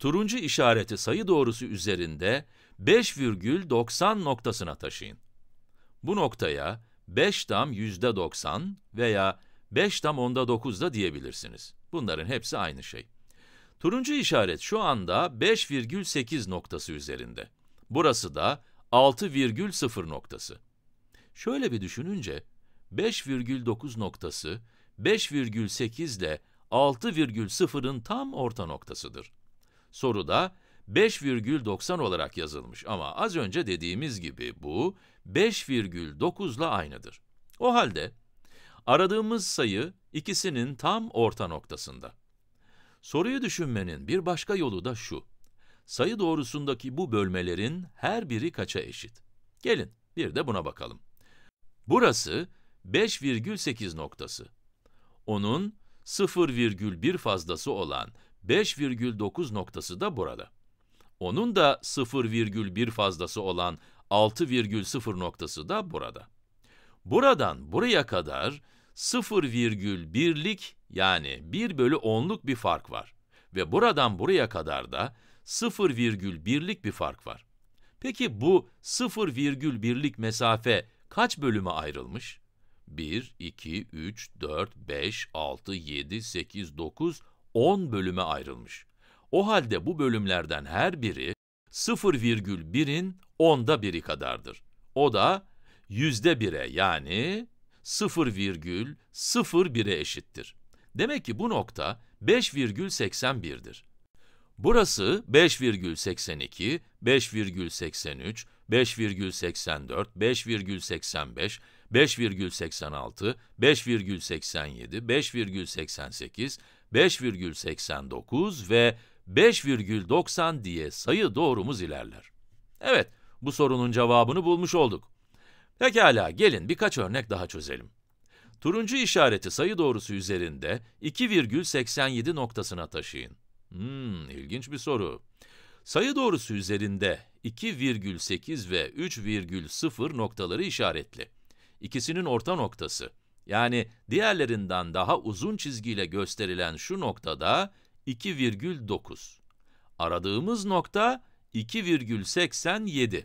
turuncu işareti sayı doğrusu üzerinde 5,90 noktasına taşıyın. Bu noktaya 5 tam %90 veya 5 tam %9 da diyebilirsiniz. Bunların hepsi aynı şey. Turuncu işaret şu anda 5,8 noktası üzerinde. Burası da 6,0 noktası. Şöyle bir düşününce, 5,9 noktası, 5,8 ile 6,0'ın tam orta noktasıdır. Soruda 5,90 olarak yazılmış ama az önce dediğimiz gibi bu 5,9 ile aynıdır. O halde aradığımız sayı ikisinin tam orta noktasında. Soruyu düşünmenin bir başka yolu da şu: sayı doğrusundaki bu bölmelerin her biri kaça eşit? Gelin bir de buna bakalım. Burası 5,8 noktası. Onun 0,1 fazlası olan 5,9 noktası da burada. Onun da 0,1 fazlası olan 6,0 noktası da burada. Buradan buraya kadar 0,1'lik yani 1/10'luk bir fark var. Ve buradan buraya kadar da 0,1'lik bir fark var. Peki bu 0,1'lik mesafe kaç bölüme ayrılmış? 1, 2, 3, 4, 5, 6, 7, 8, 9, 10 bölüme ayrılmış. O halde bu bölümlerden her biri 0,1'in 10'da biri kadardır. O da %1'e yani 0,01'e eşittir. Demek ki bu nokta 5,81'dir. Burası 5,82, 5,83, 5,84, 5,85, 5,86, 5,87, 5,88, 5,89 ve 5,90 diye sayı doğrumuz ilerler. Evet, bu sorunun cevabını bulmuş olduk. Pekala, gelin birkaç örnek daha çözelim. Turuncu işareti sayı doğrusu üzerinde 2,87 noktasına taşıyın. İlginç bir soru. Sayı doğrusu üzerinde 2,8 ve 3,0 noktaları işaretli. İkisinin orta noktası, yani diğerlerinden daha uzun çizgiyle gösterilen şu noktada 2,9. Aradığımız nokta 2,87.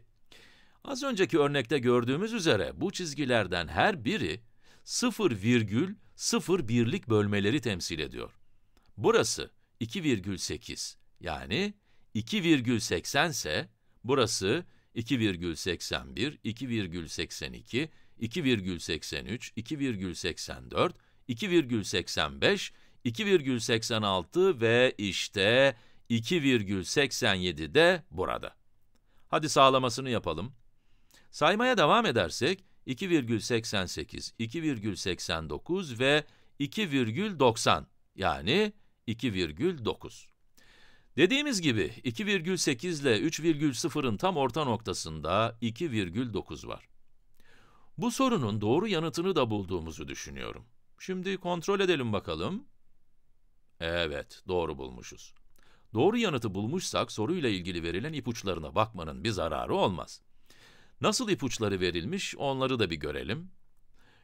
Az önceki örnekte gördüğümüz üzere bu çizgilerden her biri 0,01'lik bölmeleri temsil ediyor. Burası 2,8 yani 2,80 ise burası 2,81, 2,82, 2,83, 2,84, 2,85, 2,86 ve işte 2,87 de burada. Hadi sağlamasını yapalım. Saymaya devam edersek 2,88, 2,89 ve 2,90 yani 2,9. Dediğimiz gibi 2,8 ile 3,0'ın tam orta noktasında 2,9 var. Bu sorunun doğru yanıtını da bulduğumuzu düşünüyorum. Şimdi kontrol edelim bakalım. Evet, doğru bulmuşuz. Doğru yanıtı bulmuşsak soruyla ilgili verilen ipuçlarına bakmanın bir zararı olmaz. Nasıl ipuçları verilmiş onları da bir görelim.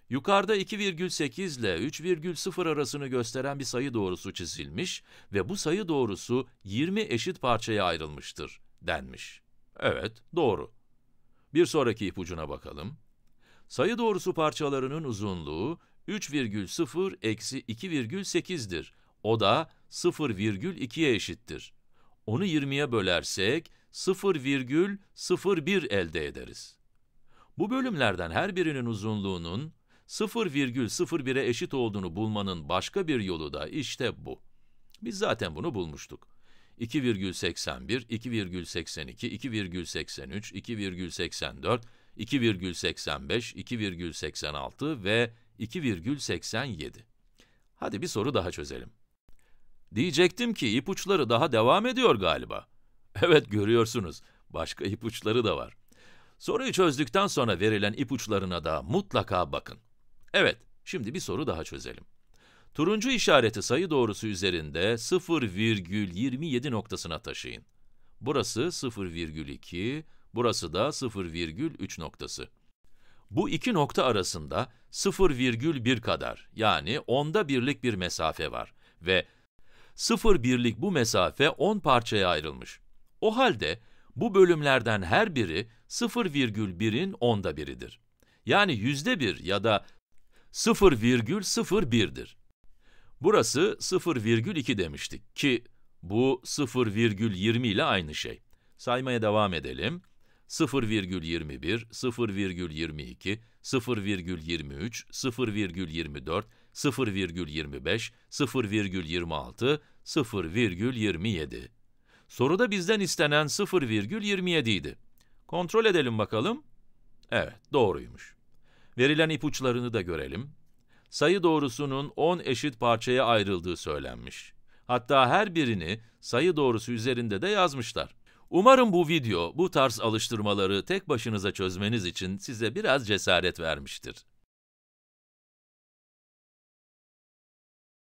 Yukarıda 2,8 ile 3,0 arasını gösteren bir sayı doğrusu çizilmiş ve bu sayı doğrusu 20 eşit parçaya ayrılmıştır denmiş. Evet, doğru. Bir sonraki ipucuna bakalım. Sayı doğrusu parçalarının uzunluğu 3,0-2,8'dir. O da 0,2'ye eşittir. Onu 20'ye bölersek 0,01 elde ederiz. Bu bölümlerden her birinin uzunluğunun 0,01'e eşit olduğunu bulmanın başka bir yolu da işte bu. Biz zaten bunu bulmuştuk. 2,81, 2,82, 2,83, 2,84, 2,85, 2,86 ve 2,87. Hadi bir soru daha çözelim. Diyecektim ki ipuçları daha devam ediyor galiba. Evet, görüyorsunuz, başka ipuçları da var. Soruyu çözdükten sonra verilen ipuçlarına da mutlaka bakın. Evet, şimdi bir soru daha çözelim. Turuncu işareti sayı doğrusu üzerinde 0,27 noktasına taşıyın. Burası 0,2, burası da 0,3 noktası. Bu iki nokta arasında 0,1 kadar yani 10'da birlik bir mesafe var ve 0,1'lik bu mesafe 10 parçaya ayrılmış. O halde bu bölümlerden her biri 0,1'in 10'da biridir. Yani %1 ya da 0,01'dir. Burası 0,2 demiştik ki bu 0,20 ile aynı şey. Saymaya devam edelim. 0,21, 0,22, 0,23, 0,24, 0,25, 0,26, 0,27. Soruda bizden istenen 0,27 idi. Kontrol edelim bakalım. Evet, doğruymuş. Verilen ipuçlarını da görelim. Sayı doğrusunun 10 eşit parçaya ayrıldığı söylenmiş. Hatta her birini sayı doğrusu üzerinde de yazmışlar. Umarım bu video, bu tarz alıştırmaları tek başınıza çözmeniz için size biraz cesaret vermiştir.